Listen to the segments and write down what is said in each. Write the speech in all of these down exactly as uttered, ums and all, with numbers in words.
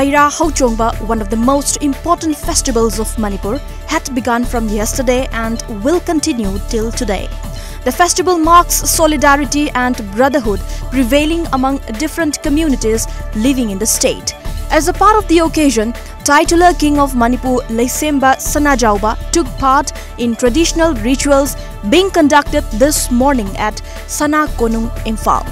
Baira Hau Chongba, one of the most important festivals of Manipur, had begun from yesterday and will continue till today. The festival marks solidarity and brotherhood prevailing among different communities living in the state. As a part of the occasion, titular king of Manipur Laisemba Sanajauba took part in traditional rituals being conducted this morning at Sana Konung Imphal.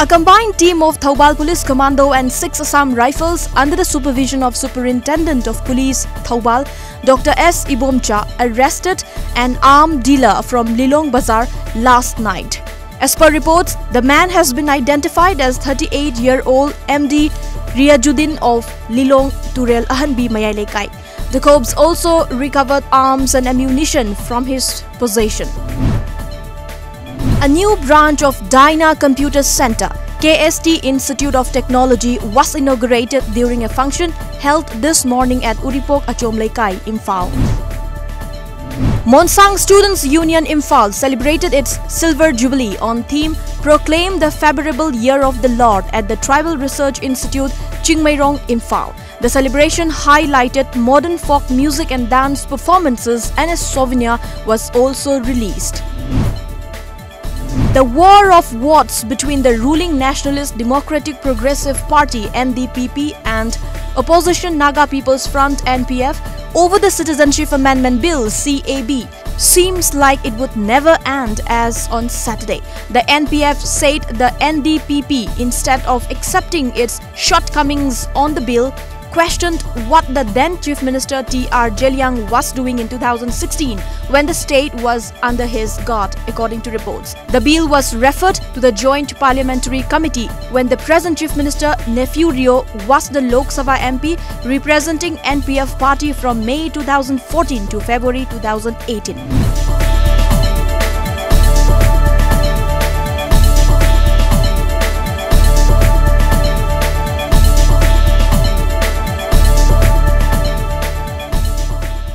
A combined team of Thoubal Police Commando and six Assam Rifles under the supervision of Superintendent of Police Thoubal, Doctor S. Ibomcha, arrested an armed dealer from Lilong Bazar last night. As per reports, the man has been identified as thirty-eight-year-old M D Riajuddin of Lilong Turel Ahanbi Mayalekai. The cops also recovered arms and ammunition from his possession. A new branch of Dyna Computer Center, K S T Institute of Technology, was inaugurated during a function held this morning at Uripok Achomlaikai Imphal. Monsang Students Union Imphal celebrated its Silver Jubilee on theme "Proclaim the Favorable Year of the Lord" at the Tribal Research Institute Ching Meirong Imphal. The celebration highlighted modern folk music and dance performances, and a souvenir was also released. The war of words between the ruling Nationalist Democratic Progressive Party N D P P and opposition Naga People's Front N P F over the Citizenship Amendment Bill C A B seems like it would never end, as on Saturday, the N P F said the N D P P, instead of accepting its shortcomings on the bill, questioned what the then Chief Minister T R Jellyang was doing in two thousand sixteen when the state was under his guard, according to reports. The bill was referred to the Joint Parliamentary Committee when the present Chief Minister Nephew Rio was the Lok Sabha M P representing N P F party from May two thousand fourteen to February two thousand eighteen.